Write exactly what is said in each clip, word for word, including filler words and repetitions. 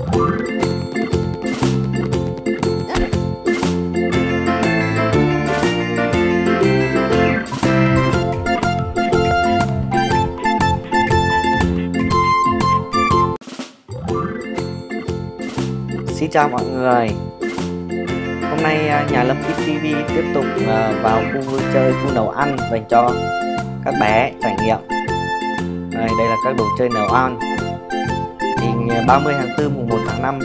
Xin chào mọi người. Hôm nay nhà Lâm Kids ti vi tiếp tục vào khu vui chơi, khu nấu ăn dành cho các bé trải nghiệm. Đây, đây là các đồ chơi nấu ăn. Thì ba mươi tháng tư mùng một tháng năm,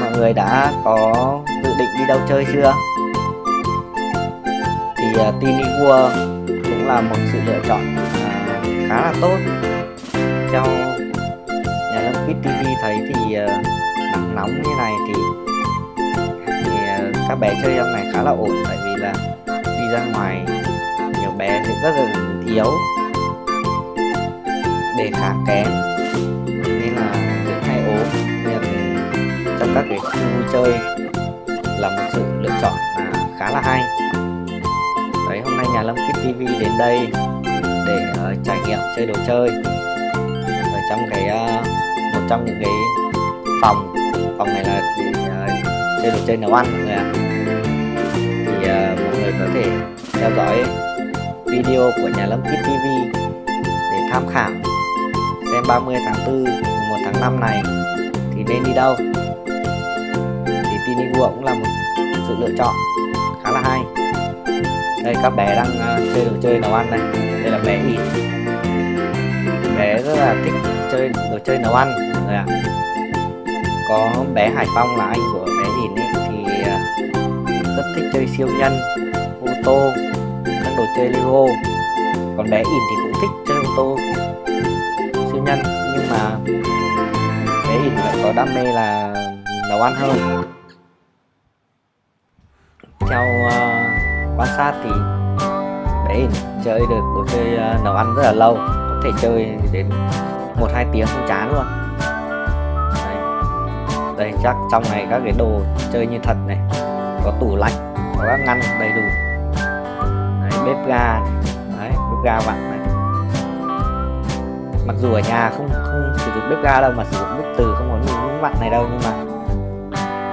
mọi người đã có dự định đi đâu chơi chưa? Thì TINI World cũng là một sự lựa chọn khá là tốt. Theo nhà Lâm Kids ti vi thấy thì nắng nóng như này thì, thì các bé chơi trong này khá là ổn, tại vì là đi ra ngoài nhiều bé thì rất là yếu, đề kháng kém nên là rất hay ốm. Nên trong các cái khu vui chơi là một sự lựa chọn khá là hay. Đấy, hôm nay nhà Lâm Kids ti vi đến đây để uh, trải nghiệm chơi đồ chơi ở trong cái uh, một trong những cái phòng phòng này là để uh, chơi đồ chơi nấu ăn mọi người ạ. Thì uh, mọi người có thể theo dõi video của nhà Lâm Kids ti vi để tham khảo xem ba mươi tháng tư một tháng năm này thì nên đi đâu. Thì TINI World cũng là một sự lựa chọn khá là hay. Đây, các bé đang uh, chơi đồ chơi nấu ăn này. Đây là bé Ỉn, bé rất là thích chơi đồ chơi nấu ăn mọi người ạ. Có bé Hải Phong là anh của bé Ỉn ấy, thì rất thích chơi siêu nhân, ô tô, các đồ chơi Lego. Còn bé Ỉn thì cũng thích chơi ô tô, siêu nhân, nhưng mà bé Ỉn lại có đam mê là nấu ăn hơn. Theo uh, quan sát thì bé Ỉn chơi được đồ chơi uh, nấu ăn rất là lâu, có thể chơi đến một hai tiếng không chán luôn. Đây, chắc trong này các cái đồ chơi như thật này, có tủ lạnh, có các ngăn đầy đủ. Đấy, bếp ga này. Đấy, bếp ga vặn này. Mặc dù ở nhà không không sử dụng bếp ga đâu, mà sử dụng bếp từ không có những vặn này đâu, nhưng mà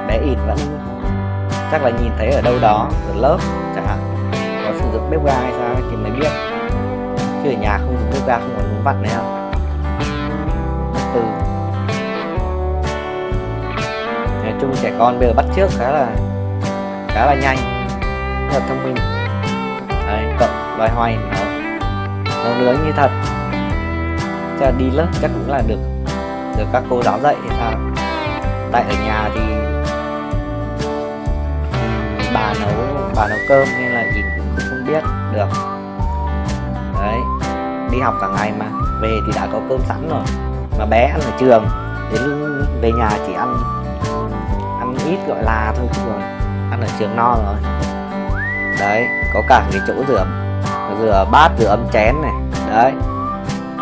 bé Ỉn vẫn chắc là nhìn thấy ở đâu đó ở lớp chẳng hạn có sử dụng bếp ga hay sao thì mới biết, chứ ở nhà không dùng bếp ga, không có những vặn này đâu. Chung trẻ con bây giờ bắt chước khá là khá là nhanh, rất là thông minh. Đấy, cộng loài hoài nấu nấu nướng như thật, chắc là đi lớp chắc cũng là được được các cô giáo dạy thì sao. Tại ở nhà thì bà nấu bà nấu cơm nên là Ỉn cũng không biết được. Đấy, đi học cả ngày mà về thì đã có cơm sẵn rồi, mà bé ăn ở trường đến về nhà chỉ ăn ít gọi là thôi, chứ còn ăn ở trường no rồi. Đấy, có cả cái chỗ rửa rửa bát, rửa ấm chén này. Đấy,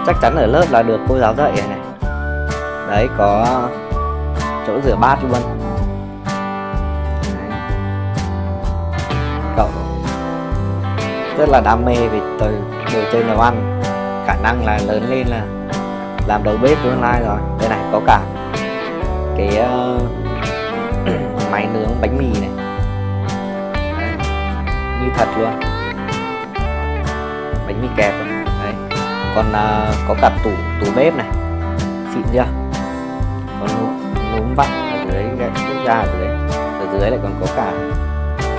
chắc chắn ở lớp là được cô giáo dạy này. Đấy, có chỗ rửa bát luôn. Đấy, cậu rất là đam mê về đồ chơi nấu ăn, khả năng là lớn lên là làm đầu bếp tương lai rồi. Đây này, có cả cái uh, máy nướng bánh mì này. Đấy, như thật luôn, bánh mì kẹp này. Đấy, còn uh, có cả tủ tủ bếp này, xịn chưa. Còn núm vặn ở dưới, cái ra ở dưới ở dưới lại còn có cả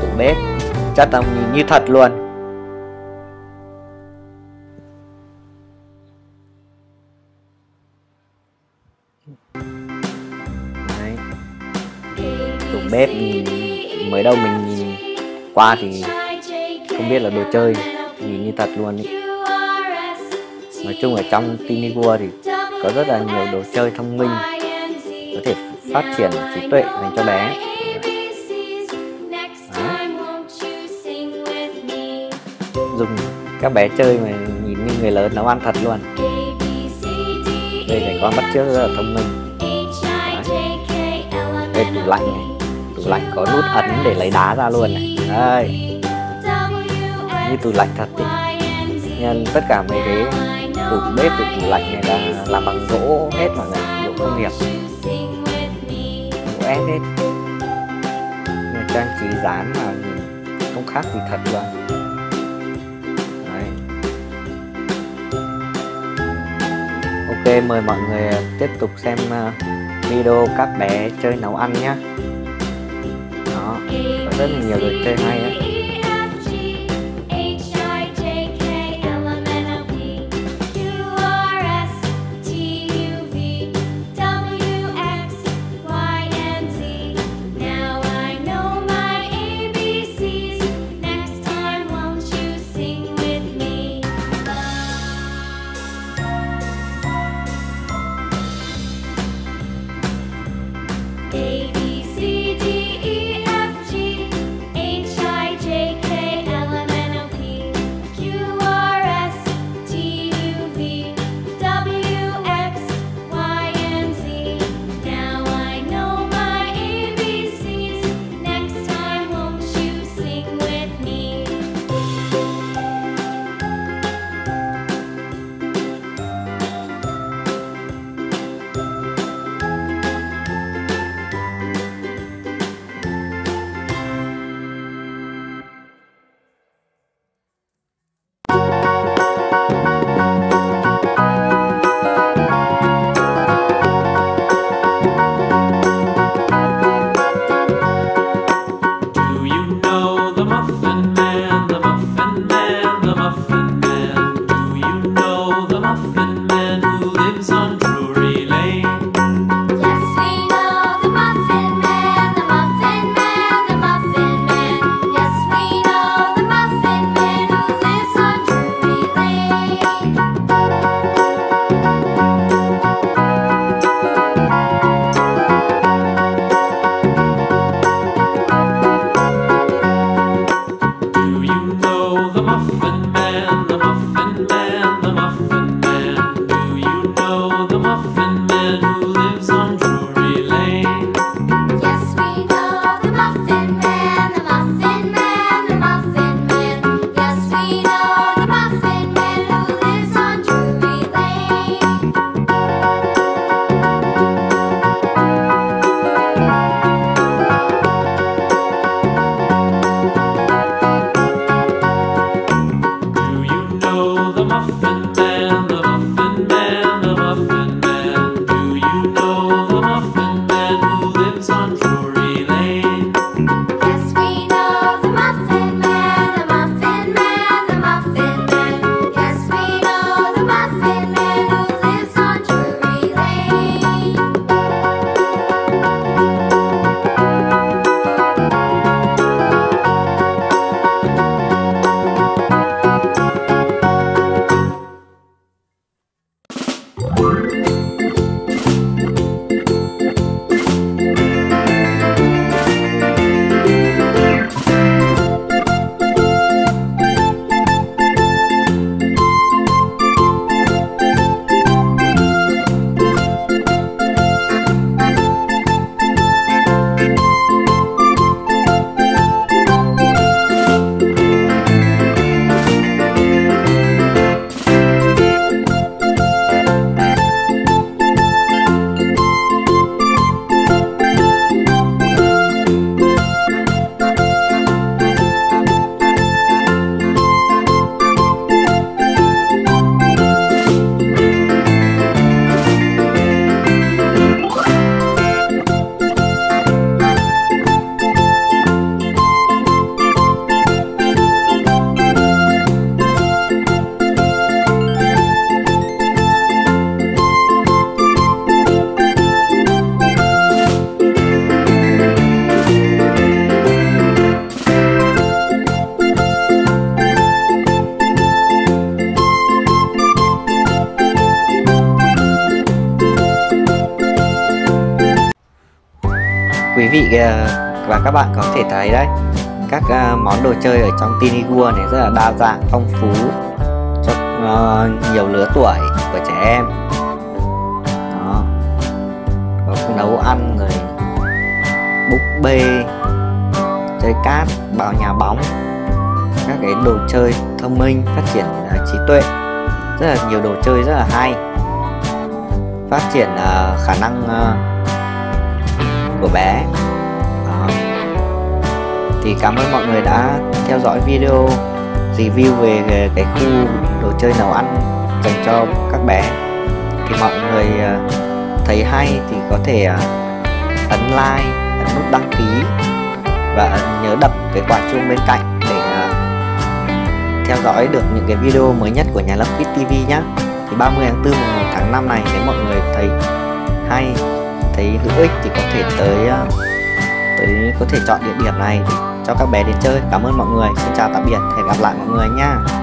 tủ bếp, chắc là như thật luôn. Tủ bếp nhìn, mới đầu mình nhìn qua thì không biết là đồ chơi, nhìn như thật luôn ý. Nói chung ở trong TINI World thì có rất là nhiều đồ chơi thông minh, có thể phát triển trí tuệ dành cho bé. Đó, dùng các bé chơi mà nhìn như người lớn nấu ăn thật luôn. Đây, trẻ con bắt chước rất là thông minh. Đây, tủ lạnh này, tủ lạnh có nút ấn để lấy đá ra luôn này. Đây, như tủ lạnh thật thì nên tất cả mấy cái tủ bếp, tủ lạnh này là làm bằng gỗ hết mọi người, gỗ công nghiệp. vẽ hết, người trang trí dán mà không khác gì thật luôn. Đấy. Ok, mời mọi người tiếp tục xem video các bé chơi nấu ăn nhé. Đó, có rất là nhiều người chơi hay ấy. Quý vị và các bạn có thể thấy đấy, các món đồ chơi ở trong TINI World này rất là đa dạng, phong phú cho uh, nhiều lứa tuổi của trẻ em. Đó. Có nấu ăn rồi, búp bê, chơi cát, bào nhà bóng, các cái đồ chơi thông minh, phát triển uh, trí tuệ, rất là nhiều đồ chơi rất là hay, phát triển uh, khả năng uh, của bé. Đó. Thì cảm ơn mọi người đã theo dõi video review về cái khu đồ chơi nấu ăn dành cho các bé. Thì mọi người thấy hay thì có thể ấn like, ấn nút đăng ký và nhớ đập cái quả chuông bên cạnh để theo dõi được những cái video mới nhất của nhà Lâm Kids ti vi nhé. Thì ba mươi tháng tư mùng một tháng năm này, nếu mọi người thấy hay, thấy hữu ích thì có thể tới tới có thể chọn địa điểm này để cho các bé đến chơi. Cảm ơn mọi người, xin chào tạm biệt, hẹn gặp lại mọi người nha.